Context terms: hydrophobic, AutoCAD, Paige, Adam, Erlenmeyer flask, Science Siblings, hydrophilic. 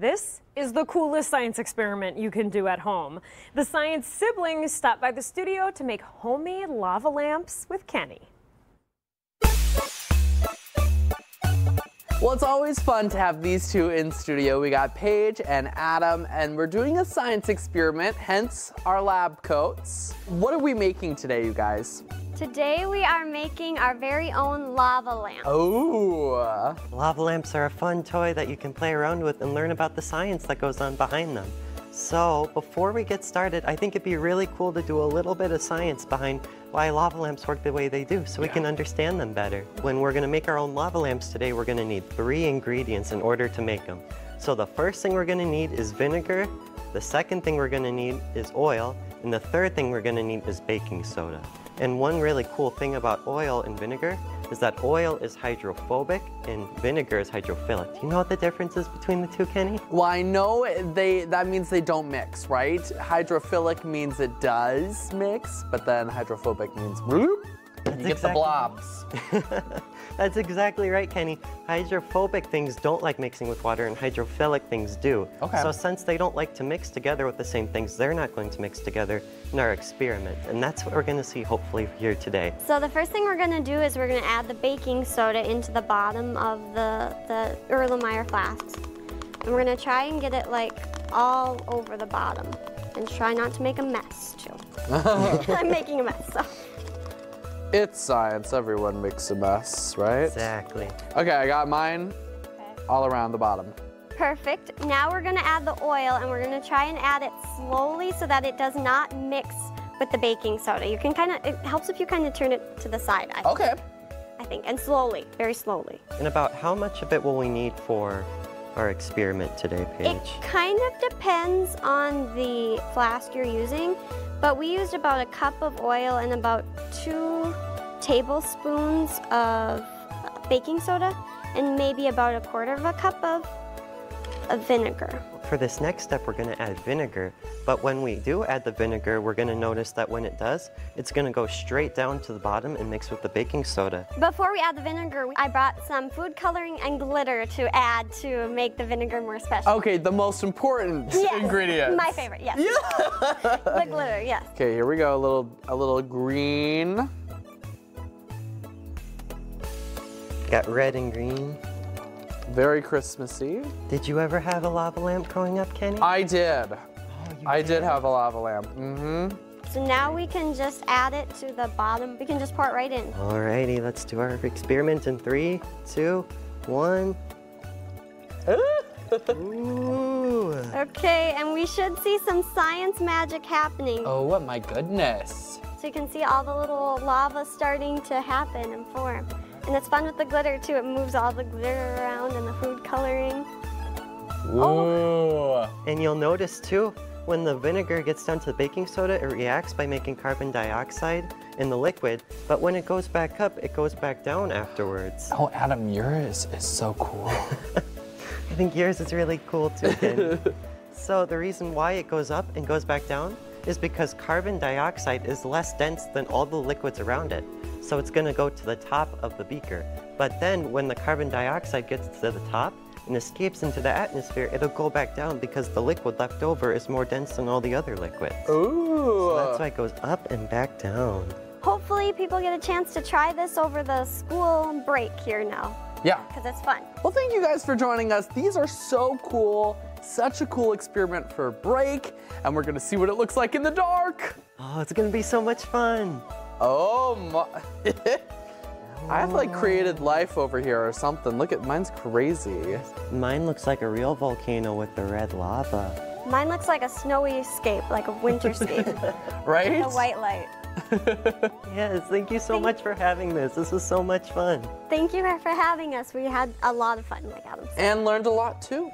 This is the coolest science experiment you can do at home. The science siblings stopped by the studio to make homemade lava lamps with Kenny. Well, it's always fun to have these two in studio. We got Paige and Adam, and we're doing a science experiment, hence our lab coats. What are we making today, you guys? Today we are making our very own lava lamp. Oh! Lava lamps are a fun toy that you can play around with and learn about the science that goes on behind them. So, before we get started, I think it'd be really cool to do a little bit of science behind why lava lamps work the way they do, so we can understand them better. When we're gonna make our own lava lamps today, we're gonna need 3 ingredients in order to make them. So the first thing we're gonna need is vinegar, the second thing we're gonna need is oil, and the third thing we're gonna need is baking soda. And one really cool thing about oil and vinegar is that oil is hydrophobic and vinegar is hydrophilic. Do you know what the difference is between the two, Kenny? Well, I know that means they don't mix, right? Hydrophilic means it does mix, but then hydrophobic means whoop, you get the blobs. That's exactly right, Kenny. Hydrophobic things don't like mixing with water, and hydrophilic things do. Okay. So since they don't like to mix together with the same things, they're not going to mix together in our experiment. And that's what we're going to see, hopefully, here today. So the first thing we're going to do is we're going to add the baking soda into the bottom of the Erlenmeyer flask. And we're going to try and get it, like, all over the bottom. And try not to make a mess, too. I'm making a mess, so. It's science, everyone makes a mess, right? Exactly. Okay, I got mine all around the bottom. Perfect, now we're gonna add the oil and we're gonna try and add it slowly so that it does not mix with the baking soda. You can kinda, it helps if you kinda turn it to the side, I think. Okay. I think, and slowly, very slowly. And about how much of it will we need for our experiment today, Paige? It kind of depends on the flask you're using, but we used about a cup of oil and about 2 tablespoons of baking soda and maybe about 1/4 cup of vinegar. For this next step, we're gonna add vinegar, but when we do add the vinegar, we're gonna notice that when it does, it's gonna go straight down to the bottom and mix with the baking soda. Before we add the vinegar, I brought some food coloring and glitter to add to make the vinegar more special. Okay, the most important ingredient. My favorite, yes. Yeah. The glitter, yes. Okay, here we go, a little green. Got red and green. Very Christmassy. Did you ever have a lava lamp growing up, Kenny? I did. I did have a lava lamp. So now we can just add it to the bottom. We can just pour it right in. Alrighty, let's do our experiment in 3, 2, 1. Ooh. Okay, and we should see some science magic happening. Oh my goodness. So you can see all the little lava starting to happen and form. And it's fun with the glitter, too. It moves all the glitter around and the food coloring. Ooh. Oh. And you'll notice, too, when the vinegar gets down to the baking soda, it reacts by making carbon dioxide in the liquid. But when it goes back up, it goes back down afterwards. Oh, Adam, yours is so cool. I think yours is really cool, too, Ken. So the reason why it goes up and goes back down is because carbon dioxide is less dense than all the liquids around it. So it's gonna go to the top of the beaker. But then when the carbon dioxide gets to the top and escapes into the atmosphere, it'll go back down because the liquid left over is more dense than all the other liquids. Ooh. So that's why it goes up and back down. Hopefully people get a chance to try this over the school break here now. Yeah. Because it's fun. Well, thank you guys for joining us. These are so cool. Such a cool experiment for break. And we're gonna see what it looks like in the dark. Oh, it's gonna be so much fun. Oh my, I've like created life over here or something. Look at, mine's crazy. Mine looks like a real volcano with the red lava. Mine looks like a snowy scape, like a winter scape. Right? With a white light. Yes, thank you so much for having this. This was so much fun. Thank you for having us. We had a lot of fun, like Adam said. And learned a lot too.